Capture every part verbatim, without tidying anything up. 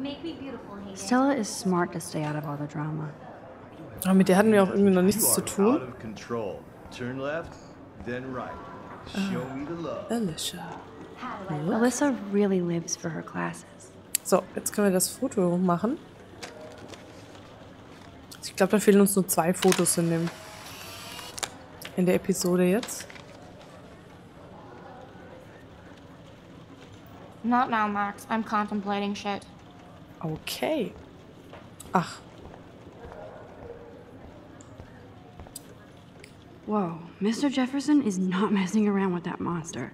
Make me beautiful, Hayden. Stella is smart to stay out of all the drama. Aber mit der hatten wir auch irgendwie noch nichts zu tun. Turn left, then right. Show me the love. Alicia. Alyssa really lives for her classes. So, jetzt können wir das Foto machen. Ich glaube, da fehlen uns nur zwei Fotos in dem in der Episode jetzt. Not now, Max. I'm contemplating shit. Okay. Ach. Whoa, Mister Jefferson is not messing around with that monster.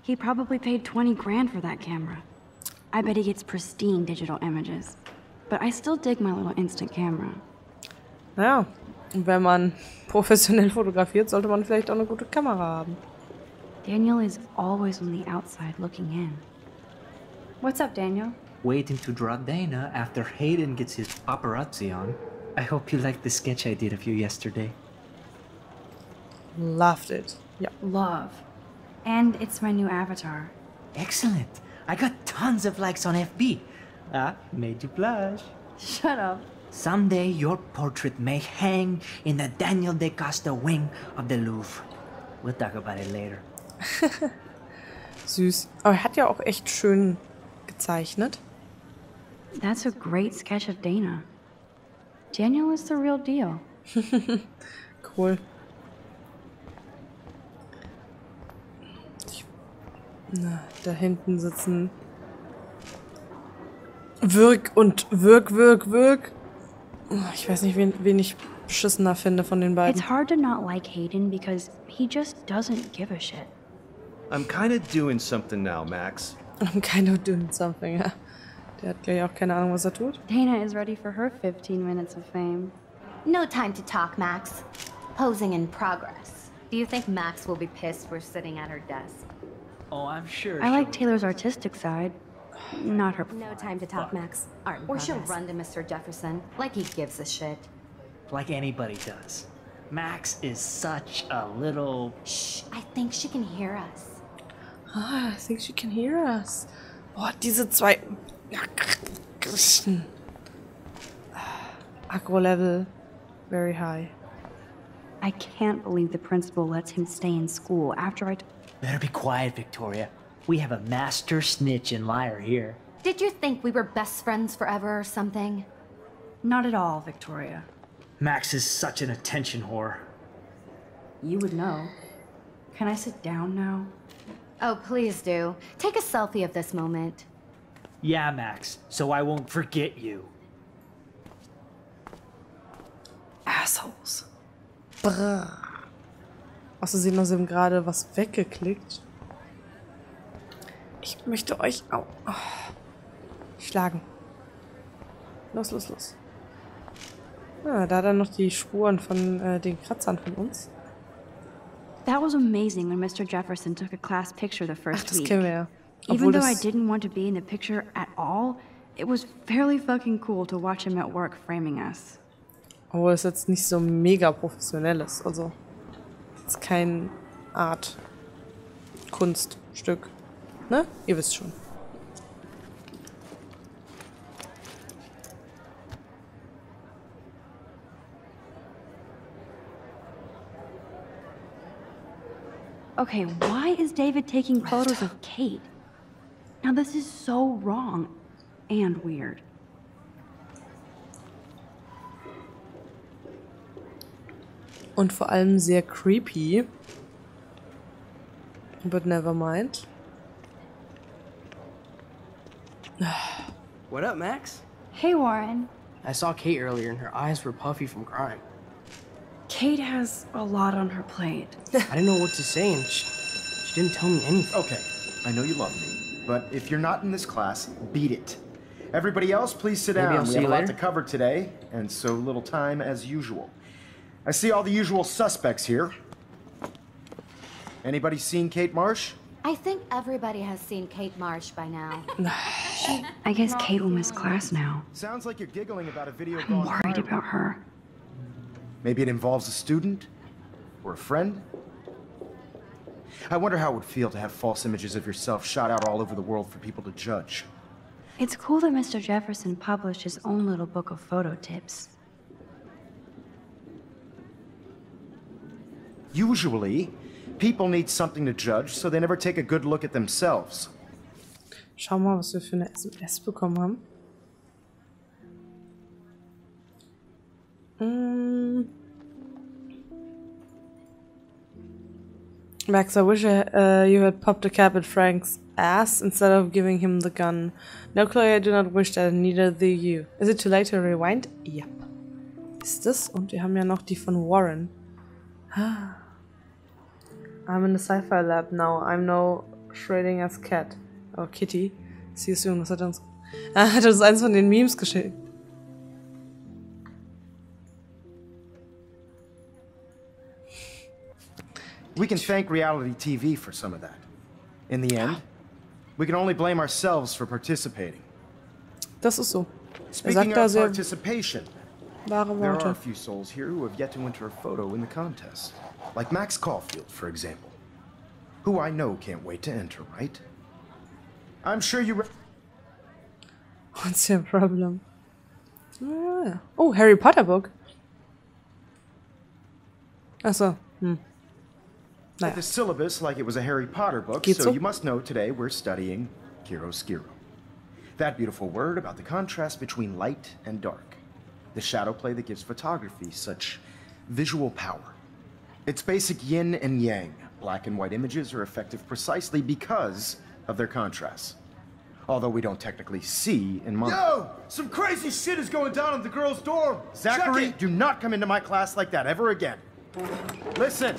He probably paid twenty grand for that camera. I bet he gets pristine digital images. But I still dig my little instant camera. Ja, und wenn man professionell fotografiert, sollte man vielleicht auch eine gute Kamera haben. Daniel is always on the outside looking in. What's up, Daniel? Waiting to draw Dana after Hayden gets his paparazzi on. I hope you liked the sketch I did of you yesterday. Loved it. Yeah. Love. And it's my new avatar. Excellent. I got tons of likes on F B. Ah, made you blush. Shut up. Someday your portrait may hang in the Daniel De Costa wing of the Louvre. We'll talk about it later. Süß. Aber er hat ja auch echt schön gezeichnet. That's a great sketch of Dana. Daniel is the real deal. Cool. Na, da hinten sitzen Wirk und Wirk, Wirk, Wirk. Ich weiß nicht, wen, wen ich beschissener finde von den beiden. It's hard to not like Hayden because he just doesn't give a shit. I'm kind of doing something now, Max. I'm kind of doing something, ja. Der hat gleich auch keine Ahnung, was er tut. Dana is ready for her fifteen minutes of fame. No time to talk, Max. Posing in progress. Do you think Max will be pissed we're sitting at her desk? Oh, I'm sure. I like Taylor's artistic side, not her. No time to talk, Max. Art or she'll run to Mister Jefferson, like he gives a shit. Like anybody does. Max is such a little. Shh. I think she can hear us. Ah, I think she can hear us. Boah, diese zwei Aggro level very high. I can't believe the principal lets him stay in school after I. Better be quiet, Victoria. We have a master snitch and liar here. Did you think we were best friends forever or something? Not at all, Victoria. Max is such an attention whore. You would know. Can I sit down now? Oh, please do. Take a selfie of this moment. Yeah, Max, so I won't forget you. Assholes. Brr. Außerdem haben sie gerade was weggeklickt. Ich möchte euch auch oh, schlagen. Los, los, los. Ah, da dann noch die Spuren von äh, den Kratzern von uns. That was amazing when Mister Jefferson took a class picture the first Ach, das week. Kennen wir ja. Even though I didn't want to be in the picture at all, it was fairly fucking cool to watch him at work framing us. Obwohl es jetzt nicht so mega professionell ist, also. Ist kein Art Kunststück, ne? Ihr wisst schon. Okay, why is David taking photos of Kate? Now this is so wrong and weird. Und vor allem sehr creepy. But never mind. What up, Max? Hey, Warren. I saw Kate earlier and her eyes were puffy from crying. Kate has a lot on her plate. I didn't know what to say and she, she didn't tell me anything. Okay, I know you love me, but if you're not in this class, beat it. Everybody else, please sit Maybe down. I'll see we have a lot to cover today and so little time as usual. I see all the usual suspects here. Anybody seen Kate Marsh? I think everybody has seen Kate Marsh by now. I guess Kate will miss class now. Sounds like you're giggling about a video. I'm worried about her. Maybe it involves a student or a friend. I wonder how it would feel to have false images of yourself shot out all over the world for people to judge. It's cool that Mister Jefferson published his own little book of photo tips. Usually, people need something to judge, so they never take a good look at themselves. Schau mal, was wir für eine S M S bekommen haben. Mm. Max, I wish I, uh, you had popped a cap at Frank's ass instead of giving him the gun. No, Chloe, I do not wish that, neither do you. Is it too late to rewind? Yep. Ist das? Und wir haben ja noch die von Warren. I'm in the sci-fi lab now. I'm no Schrödinger's cat. Oh, Kitty. See you soon. Was hat er uns... Er hat uns eins von den Memes geschickt. We can thank reality T V for some of that. In the end, we can only blame ourselves for participating. Das ist so. Speaking of participation, there are a few souls here who have yet to enter a photo in the contest. Like Max Caulfield, for example. Who I know can't wait to enter, right? I'm sure you... What's your problem? Ah. Oh, Harry Potter book. Achso. Hm. Naja. The syllabus like it was a Harry Potter book, so, so you must know today we're studying chiaroscuro. That beautiful word about the contrast between light and dark. The shadow play that gives photography such visual power. It's basic yin and yang. Black and white images are effective precisely because of their contrasts. Although we don't technically see in months. Yo! Some crazy shit is going down at the girls' dorm! Zachary, do not come into my class like that ever again. Listen!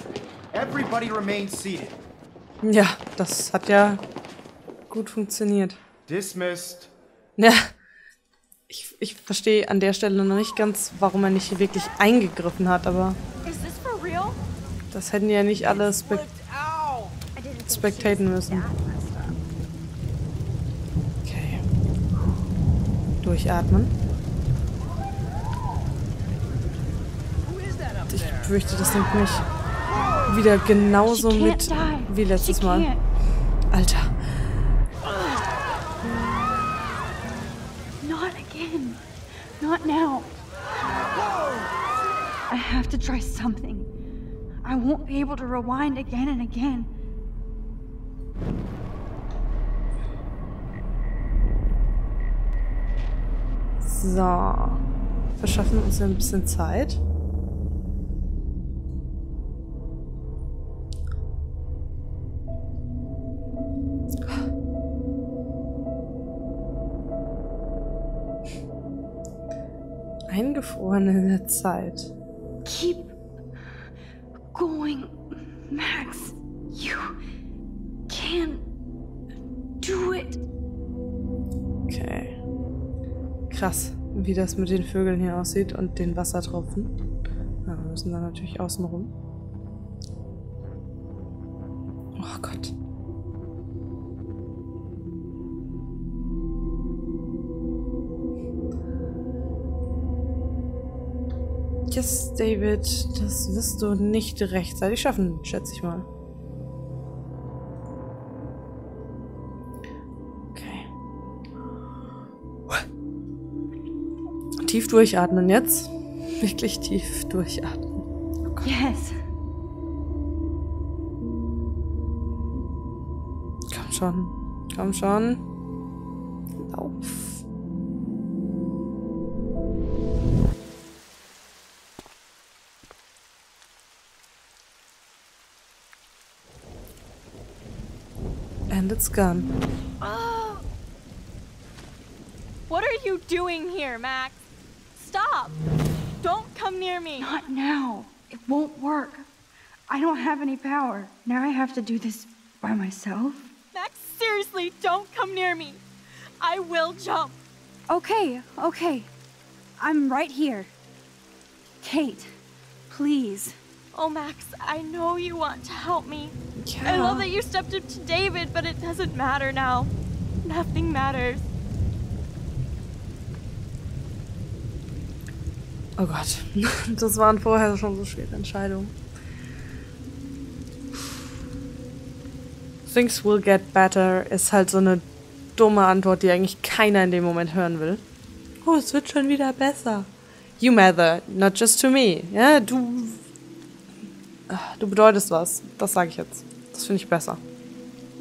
Everybody remain seated. Ja, das hat ja gut funktioniert. Dismissed. Ja, ich, ich verstehe an der Stelle noch nicht ganz, warum er nicht wirklich eingegriffen hat, aber das hätten ja nicht alle spek spectaten müssen. Okay. Durchatmen. Ich fürchte, das nimmt mich wieder genauso mit wie letztes Mal. Alter. Not again. Not now. I have to try something. I won't be able to rewind again and again. So. Verschaffen uns ein bisschen Zeit. Eingefroren in der Zeit. Keep going, Max. You can do it. Okay. Krass, wie das mit den Vögeln hier aussieht und den Wassertropfen. Ja, wir müssen da natürlich außen rum. Oh Gott. Yes, David, das wirst du nicht rechtzeitig schaffen, schätze ich mal. Okay. Tief durchatmen jetzt. Wirklich tief durchatmen. Oh yes. Komm schon. Komm schon. Lauf. And it's gone. Oh. What are you doing here, Max? Stop! Don't come near me! Not now. It won't work. I don't have any power. Now I have to do this by myself? Max, seriously, don't come near me. I will jump. Okay, okay. I'm right here. Kate, please. Oh, Max, I know you want to help me. Yeah. I love that you stepped up to David, but it doesn't matter now. Nothing matters. Oh Gott, das waren vorher schon so schwere Entscheidungen. Things will get better ist halt so eine dumme Antwort, die eigentlich keiner in dem Moment hören will. Oh, es wird schon wieder besser. You matter, not just to me. Ja, du... Du bedeutest was. Das sage ich jetzt. Das finde ich besser.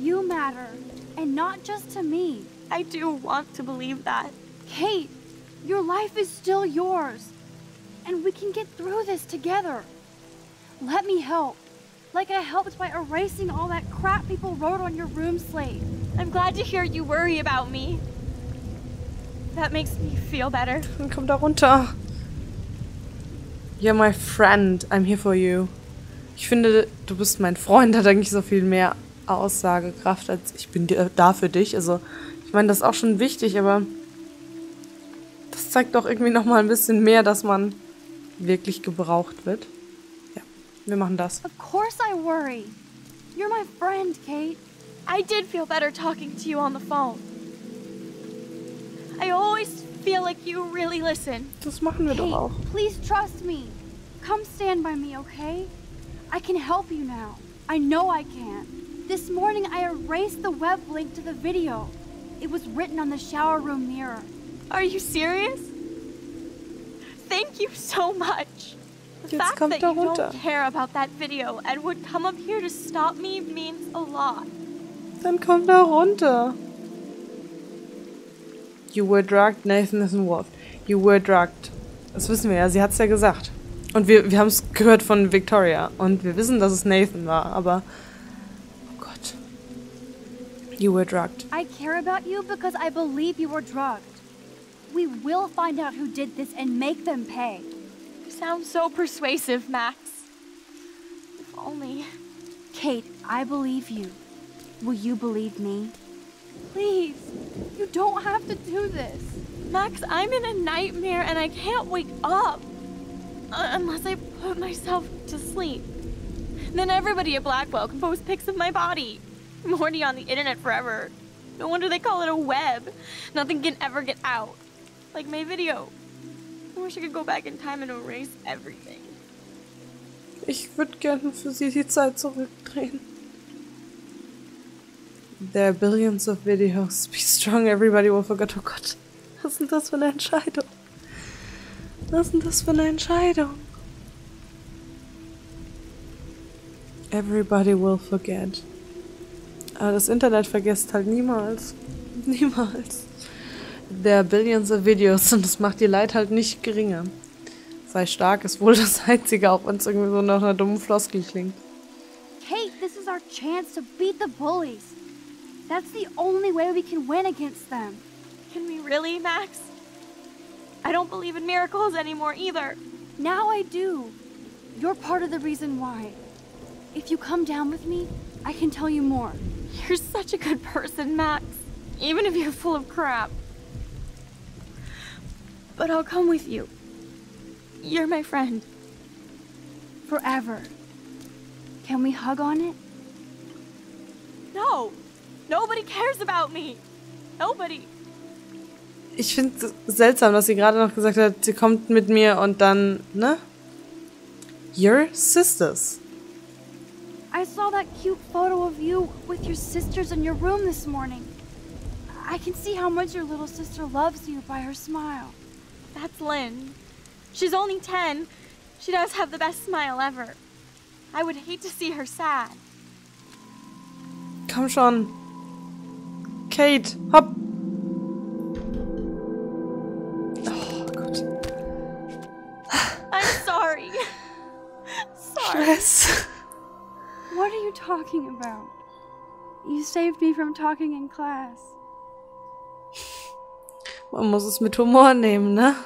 You matter, and not just to me. I do want to believe that. Kate, your life is still yours. And we can get through this together. Let me help. Like I helped by erasing all that crap people wrote on your room slate. I'm glad to hear you worry about me. That makes me feel better. Komm da runter. You're my friend. I'm here for you. Ich finde, du bist mein Freund, hat eigentlich so viel mehr Aussagekraft als ich bin da für dich. Also, ich meine, das ist auch schon wichtig, aber das zeigt doch irgendwie nochmal ein bisschen mehr, dass man wirklich gebraucht wird. Ja, wir machen das. Of course I worry. You're my friend, Kate. I did feel better talking to you on the phone. I always feel like you really listen. Das machen wir Kate, doch auch. Please trust me. Come stand by me, okay? I can help you now. I know I can. This morning I erased the web link to the video. It was written on the shower room mirror. Are you serious? Thank you so much. The fact that you don't care about that video and would come up here to stop me means a lot. Dann kommt er runter. You were drugged, Nathan is involved. You were drugged. Das wissen wir ja, sie hat's ja gesagt. Und wir, wir haben es gehört von Victoria. Und wir wissen, dass es Nathan war, aber... Oh Gott. You were drugged. I care about you because I believe you were drugged. We will find out who did this and make them pay. You sound so persuasive, Max. If only... Kate, I believe you. Will you believe me? Please, you don't have to do this. Max, I'm in a nightmare and I can't wake up. Unless I put myself to sleep. Then everybody at Blackwell can post pics of my body. I'm horny on the internet forever. No wonder they call it a web. Nothing can ever get out. Like my video. I wish I could go back in time and erase everything. Ich würde gerne für sie die Zeit zurückdrehen. There are billions of videos. Be strong, everybody will forget. Oh Gott. Was ist das für eine Entscheidung? Was ist denn das für eine Entscheidung? Everybody will forget. Aber das Internet vergisst halt niemals. Niemals. There are billions of videos und das macht die Leid halt nicht geringer. Sei stark ist wohl das Einzige, auch wenn es irgendwie so nach einer dummen Floskel klingt. Kate, this is our chance to beat the bullies. That's the only way we can win against them. Can we really, Max? I don't believe in miracles anymore either. Now I do. You're part of the reason why. If you come down with me, I can tell you more. You're such a good person, Max. Even if you're full of crap. But I'll come with you. You're my friend. Forever. Can we hug on it? No. Nobody cares about me. Nobody. Ich finde es seltsam, dass sie gerade noch gesagt hat, sie kommt mit mir und dann, ne? Your sisters. I saw that cute photo of you with your sisters in your room this morning. I can see how much your little sister loves you by her smile. That's Lynn. She's only ten. She does have the best smile ever. I would hate to see her sad. Komm schon. Kate, hopp. Stress. What are you talking about? You saved me from talking in class. Man muss es mit Humor nehmen, ne?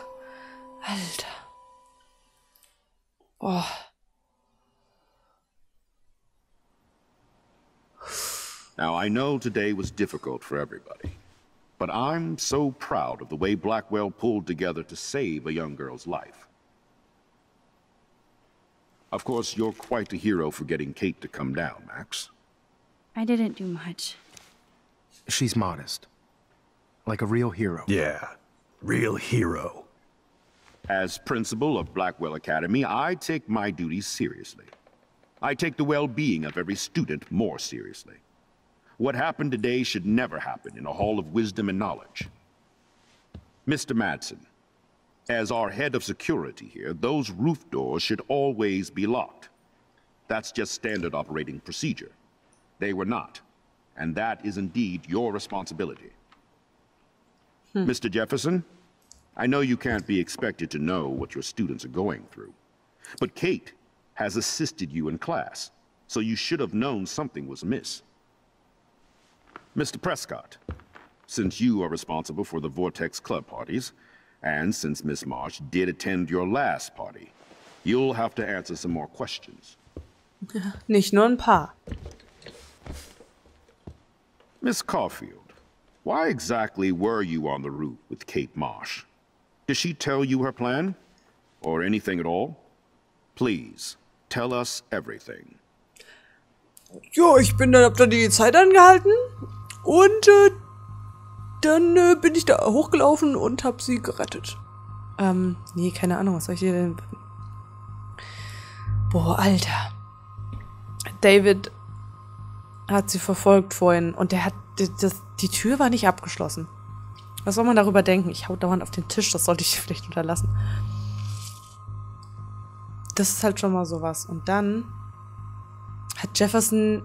Alter. Oh. Now I know today was difficult for everybody, but I'm so proud of the way Blackwell pulled together to save a young girl's life. Of course, you're quite a hero for getting Kate to come down, Max. I didn't do much. She's modest. Like a real hero. Yeah, real hero. As principal of Blackwell Academy, I take my duties seriously. I take the well-being of every student more seriously. What happened today should never happen in a hall of wisdom and knowledge. Mister Madsen, as our head of security here, those roof doors should always be locked. That's just standard operating procedure. They were not, and that is indeed your responsibility. Hmm. Mister Jefferson, I know you can't be expected to know what your students are going through, but Kate has assisted you in class, so you should have known something was amiss. Mister Prescott, since you are responsible for the Vortex Club parties, and since Miss Marsh did attend your last party, you'll have to answer some more questions. Nicht nur ein paar. Miss Caulfield, why exactly were you on the route with Kate Marsh? Did she tell you her plan? Or anything at all? Please, tell us everything. Jo, ich bin dann, hab dann die Zeit angehalten und äh, dann äh, bin ich da hochgelaufen und hab sie gerettet. Ähm, nee, keine Ahnung, was soll ich dir denn... Boah, Alter. David hat sie verfolgt vorhin und der hat... Das, die Tür war nicht abgeschlossen. Was soll man darüber denken? Ich hau dauernd auf den Tisch, das sollte ich vielleicht unterlassen. Das ist halt schon mal sowas. Und dann hat Jefferson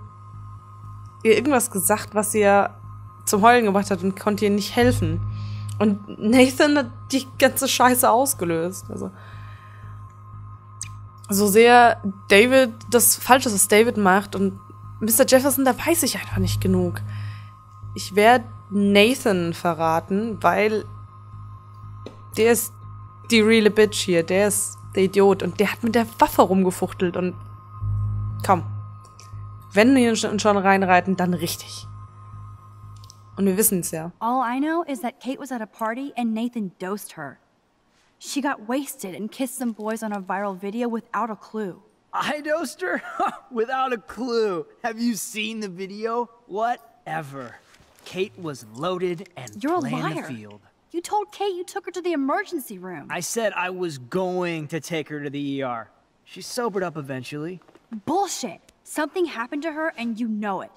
ihr irgendwas gesagt, was ihr zum Heulen gemacht hat und konnte ihr nicht helfen. Und Nathan hat die ganze Scheiße ausgelöst. Also so sehr David das Falsche, was David macht und Mister Jefferson, da weiß ich einfach nicht genug. Ich werde Nathan verraten, weil der ist die reale Bitch hier. Der ist der Idiot und der hat mit der Waffe rumgefuchtelt und komm. Wenn wir ihn schon reinreiten, dann richtig. Und wir wissen's ja. All I know is that Kate was at a party and Nathan dosed her. She got wasted and kissed some boys on a viral video without a clue. I dosed her? Without a clue. Have you seen the video? Whatever. Kate was loaded and You're playing a liar. The field. You told Kate you took her to the emergency room. I said I was going to take her to the E R. She sobered up eventually. Bullshit. Something happened to her and you know it.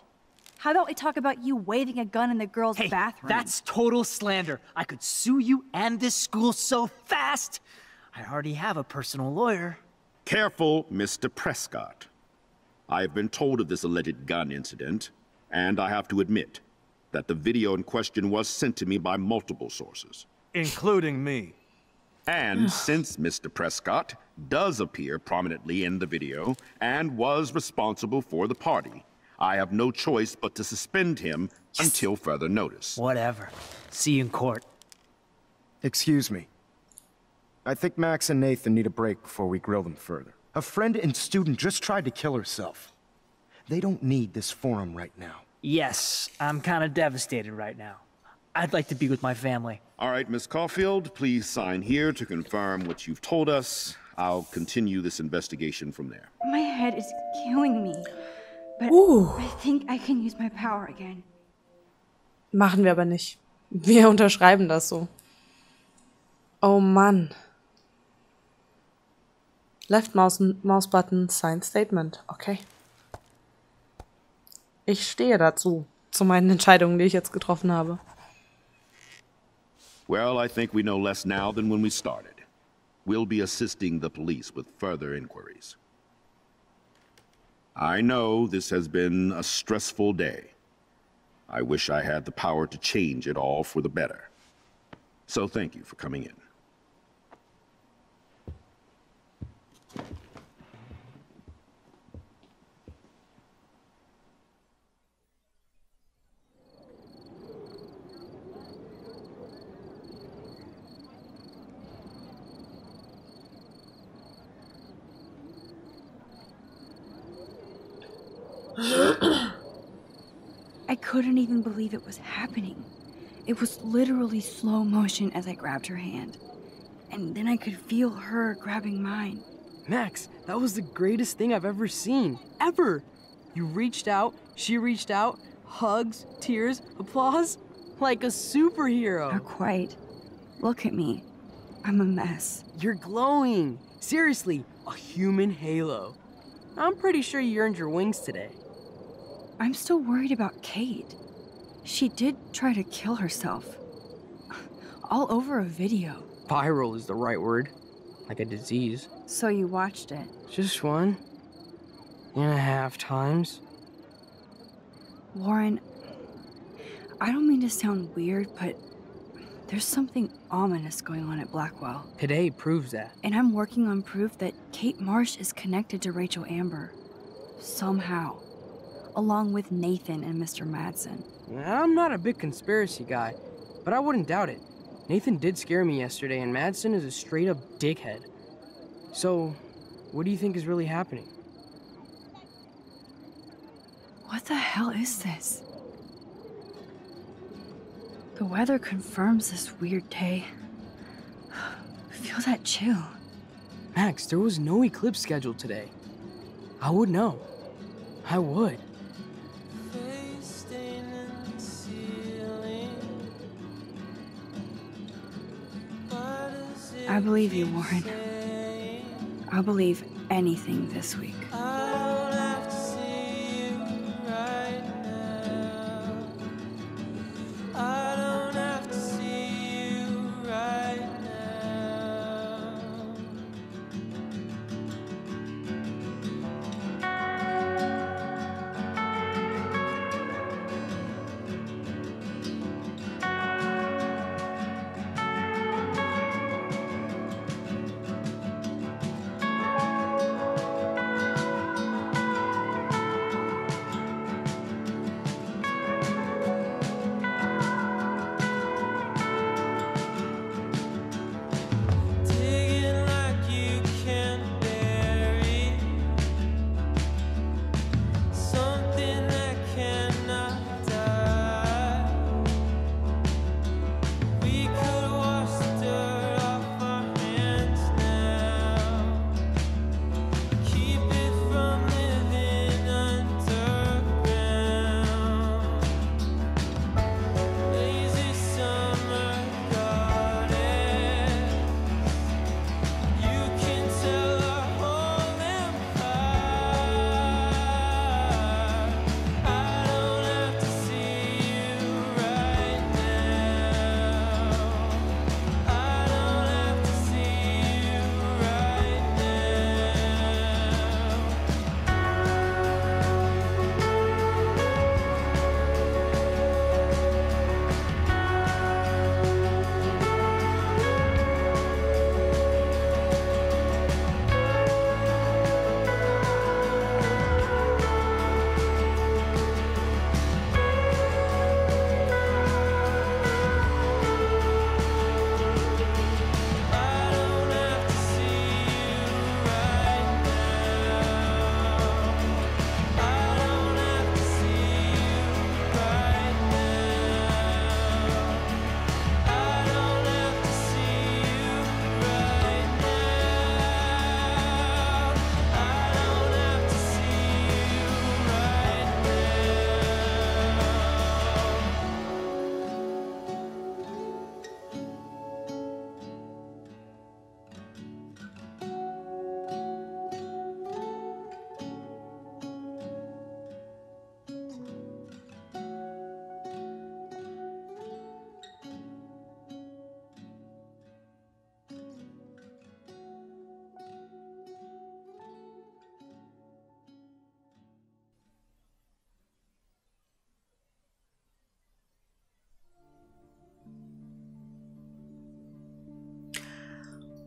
How about we talk about you waving a gun in the girls' hey, bathroom? That's total slander. I could sue you and this school so fast. I already have a personal lawyer. Careful, Mister Prescott. I have been told of this alleged gun incident, and I have to admit that the video in question was sent to me by multiple sources. Including me. And since Mister Prescott does appear prominently in the video and was responsible for the party, I have no choice but to suspend him yes. until further notice. Whatever. See you in court. Excuse me. I think Max and Nathan need a break before we grill them further. A friend and student just tried to kill herself. They don't need this forum right now. Yes, I'm kind of devastated right now. I'd like to be with my family. All right, Miss Caulfield, please sign here to confirm what you've told us. I'll continue this investigation from there. My head is killing me. But uh. I think I can use my power again. Machen wir aber nicht. Wir unterschreiben das so. Oh Mann. Left mouse, mouse button, sign statement. Okay. Ich stehe dazu, zu meinen Entscheidungen, die ich jetzt getroffen habe. Well, I think we know less now than when we started. We'll be assisting the police with further inquiries. I know this has been a stressful day. I wish I had the power to change it all for the better. So thank you for coming in. I couldn't even believe it was happening. It was literally slow motion as I grabbed her hand. And then I could feel her grabbing mine. Max, that was the greatest thing I've ever seen. Ever! You reached out, she reached out, hugs, tears, applause. Like a superhero. Not quite. Look at me. I'm a mess. You're glowing. Seriously, a human halo. I'm pretty sure you earned your wings today. I'm still worried about Kate. She did try to kill herself. All over a video. Viral is the right word. Like a disease. So you watched it? Just one and a half times. Warren, I don't mean to sound weird, but there's something ominous going on at Blackwell. Today proves that. And I'm working on proof that Kate Marsh is connected to Rachel Amber. Somehow. Along with Nathan and Mister Madsen. I'm not a big conspiracy guy, but I wouldn't doubt it. Nathan did scare me yesterday, and Madsen is a straight-up dickhead. So, what do you think is really happening? What the hell is this? The weather confirms this weird day. Feel that chill. Max, there was no eclipse scheduled today. I would know. I would. I believe you, Warren. I'll believe anything this week.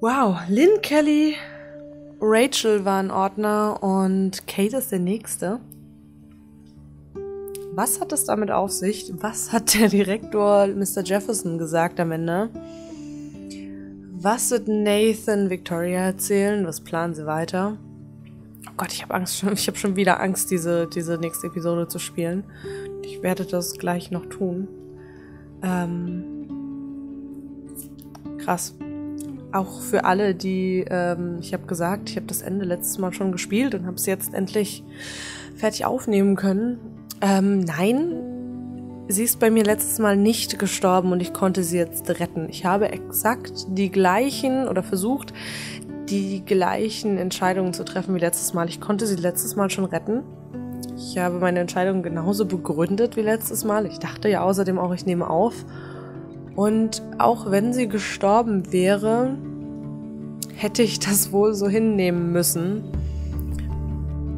Wow, Lynn, Kelly, Rachel war ein Ordner und Kate ist der nächste. Was hat es damit auf sich? Was hat der Direktor Mister Jefferson gesagt am Ende? Was wird Nathan Victoria erzählen? Was planen sie weiter? Oh Gott, ich habe Angst. Ich habe schon wieder Angst, diese, diese nächste Episode zu spielen. Ich werde das gleich noch tun. Ähm, krass. Auch für alle, die, ähm, ich habe gesagt, ich habe das Ende letztes Mal schon gespielt und habe es jetzt endlich fertig aufnehmen können. Ähm, nein, sie ist bei mir letztes Mal nicht gestorben und ich konnte sie jetzt retten. Ich habe exakt die gleichen oder versucht, die gleichen Entscheidungen zu treffen wie letztes Mal. Ich konnte sie letztes Mal schon retten. Ich habe meine Entscheidung genauso begründet wie letztes Mal. Ich dachte ja außerdem auch, ich nehme auf. Und auch wenn sie gestorben wäre, hätte ich das wohl so hinnehmen müssen.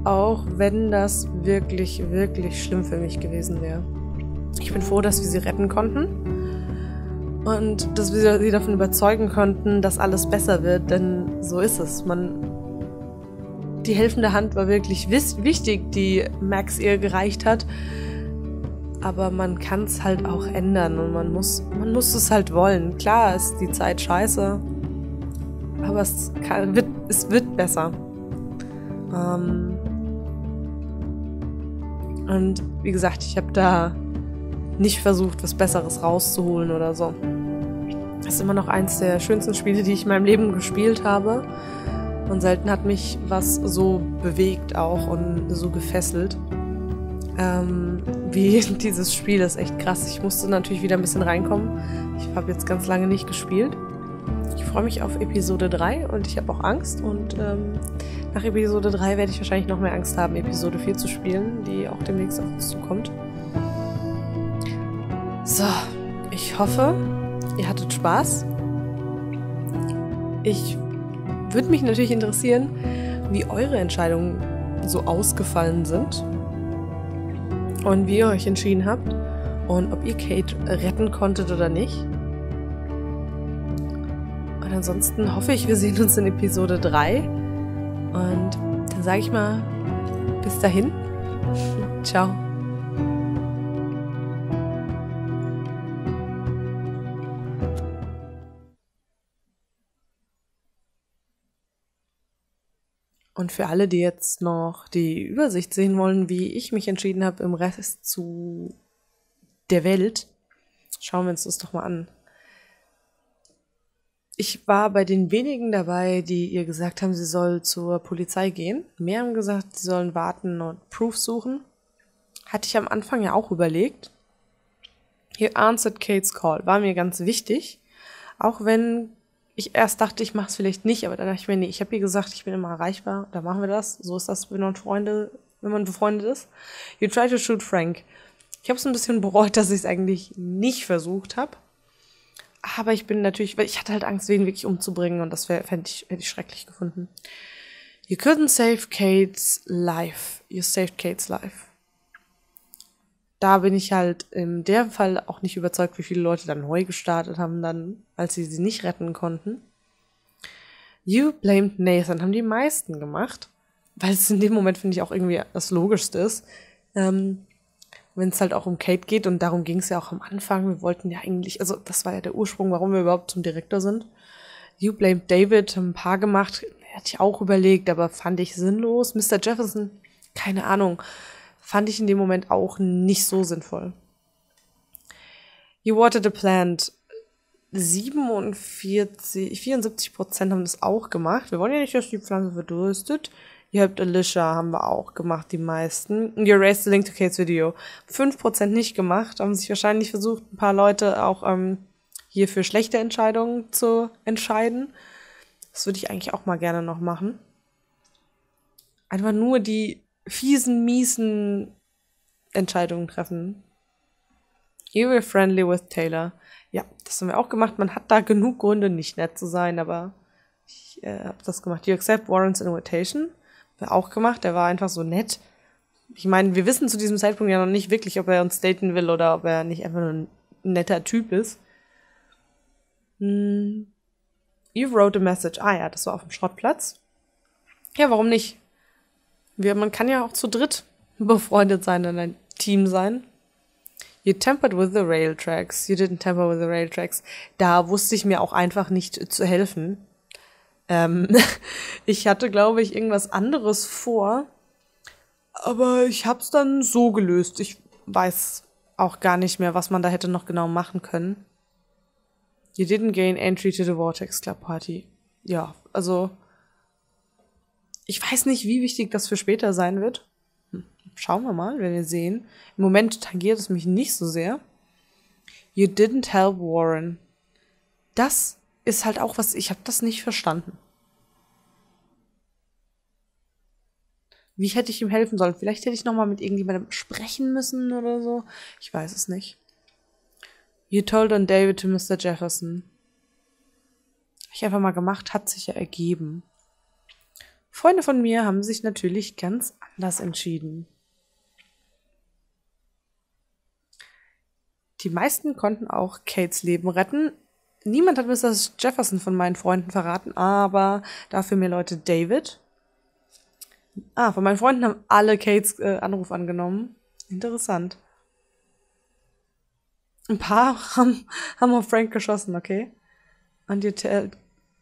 Auch wenn das wirklich, wirklich schlimm für mich gewesen wäre. Ich bin froh, dass wir sie retten konnten. Und dass wir sie davon überzeugen konnten, dass alles besser wird. Denn so ist es. Man, die helfende Hand war wirklich wichtig, die Max ihr gereicht hat. Aber man kann es halt auch ändern. Und man muss, man muss es halt wollen. Klar ist die Zeit scheiße. Aber es, kann, wird, es wird besser. Ähm Und wie gesagt, ich habe da nicht versucht, was Besseres rauszuholen oder so. Das ist immer noch eins der schönsten Spiele, die ich in meinem Leben gespielt habe. Und selten hat mich was so bewegt auch und so gefesselt. Ähm, wie dieses Spiel, das ist echt krass. Ich musste natürlich wieder ein bisschen reinkommen. Ich habe jetzt ganz lange nicht gespielt. Ich freue mich auf Episode drei und ich habe auch Angst. Und ähm, nach Episode drei werde ich wahrscheinlich noch mehr Angst haben, Episode vier zu spielen, die auch demnächst auf uns zukommt. So, ich hoffe, ihr hattet Spaß. Ich würde mich natürlich interessieren, wie eure Entscheidungen so ausgefallen sind und wie ihr euch entschieden habt und ob ihr Kate retten konntet oder nicht. Und ansonsten hoffe ich, wir sehen uns in Episode drei. Und dann sage ich mal, bis dahin. Ciao. Und für alle, die jetzt noch die Übersicht sehen wollen, wie ich mich entschieden habe im Rest zu der Welt, schauen wir uns das doch mal an. Ich war bei den wenigen dabei, die ihr gesagt haben, sie soll zur Polizei gehen. Mehr haben gesagt, sie sollen warten und Proof suchen. Hatte ich am Anfang ja auch überlegt. Hier answered Kate's Call, war mir ganz wichtig. Auch wenn ich erst dachte, ich mache es vielleicht nicht, aber dann dachte ich mir, nee, ich habe ihr gesagt, ich bin immer erreichbar, da machen wir das. So ist das, wenn man Freunde, wenn man befreundet ist. You try to shoot Frank. Ich habe es ein bisschen bereut, dass ich es eigentlich nicht versucht habe. Aber ich bin natürlich, weil ich hatte halt Angst, wen wirklich umzubringen und das wär, fänd ich, hätte ich schrecklich gefunden. You couldn't save Kate's life. You saved Kate's life. Da bin ich halt in dem Fall auch nicht überzeugt, wie viele Leute dann neu gestartet haben, dann, als sie sie nicht retten konnten. You blamed Nathan, haben die meisten gemacht, weil es in dem Moment, finde ich, auch irgendwie das Logischste ist. Ähm, Wenn es halt auch um Kate geht, und darum ging es ja auch am Anfang, wir wollten ja eigentlich, also das war ja der Ursprung, warum wir überhaupt zum Direktor sind. You blamed David, haben ein paar gemacht, hätte ich auch überlegt, aber fand ich sinnlos. Mister Jefferson, keine Ahnung. Fand ich in dem Moment auch nicht so sinnvoll. You watered a plant. vierundsiebzig Prozent haben das auch gemacht. Wir wollen ja nicht, dass die Pflanze verdurstet. You helped Alicia haben wir auch gemacht, die meisten. You raised the link to Kate's video. fünf Prozent nicht gemacht. Haben sich wahrscheinlich versucht, ein paar Leute auch ähm, hier für schlechte Entscheidungen zu entscheiden. Das würde ich eigentlich auch mal gerne noch machen. Einfach nur die fiesen, miesen Entscheidungen treffen. You were friendly with Taylor. Ja, das haben wir auch gemacht. Man hat da genug Gründe, nicht nett zu sein, aber ich äh, habe das gemacht. You accept Warren's invitation. Haben wir auch gemacht. Der war einfach so nett. Ich meine, wir wissen zu diesem Zeitpunkt ja noch nicht wirklich, ob er uns daten will oder ob er nicht einfach nur ein netter Typ ist. Mm. You wrote a message. Ah ja, das war auf dem Schrottplatz. Ja, warum nicht? Wir, man kann ja auch zu dritt befreundet sein und ein Team sein. You tempered with the rail tracks. You didn't temper with the rail tracks. Da wusste ich mir auch einfach nicht zu helfen. Ähm, ich hatte, glaube ich, irgendwas anderes vor. Aber ich habe es dann so gelöst. Ich weiß auch gar nicht mehr, was man da hätte noch genau machen können. You didn't gain entry to the Vortex Club Party. Ja, also ich weiß nicht, wie wichtig das für später sein wird. Schauen wir mal, wenn wir sehen. Im Moment tangiert es mich nicht so sehr. You didn't help Warren. Das ist halt auch was, ich habe das nicht verstanden. Wie hätte ich ihm helfen sollen? Vielleicht hätte ich nochmal mit irgendjemandem sprechen müssen oder so. Ich weiß es nicht. You told on David to Mister Jefferson. Habe ich einfach mal gemacht, hat sich ja ergeben. Freunde von mir haben sich natürlich ganz anders entschieden. Die meisten konnten auch Kates Leben retten. Niemand hat Mister Jefferson von meinen Freunden verraten, aber dafür mehr Leute David. Ah, von meinen Freunden haben alle Kates äh, Anruf angenommen. Interessant. Ein paar haben, haben auf Frank geschossen, okay? Und ihr tell...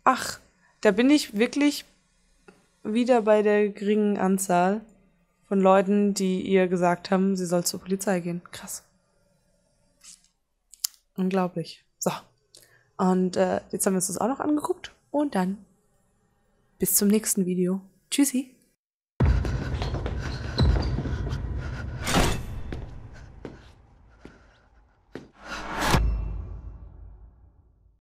Ach, da bin ich wirklich wieder bei der geringen Anzahl von Leuten, die ihr gesagt haben, sie soll zur Polizei gehen. Krass. Unglaublich. So. Und äh, jetzt haben wir uns das auch noch angeguckt. Und dann bis zum nächsten Video. Tschüssi.